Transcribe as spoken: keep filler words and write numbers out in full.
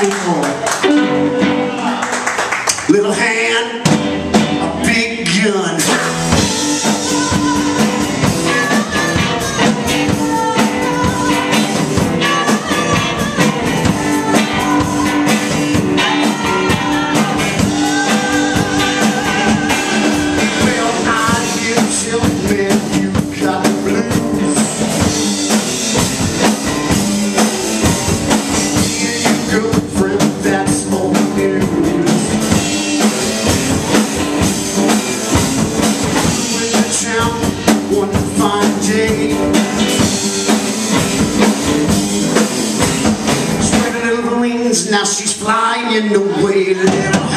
before. Little hand, a big gun. Now she's flying away.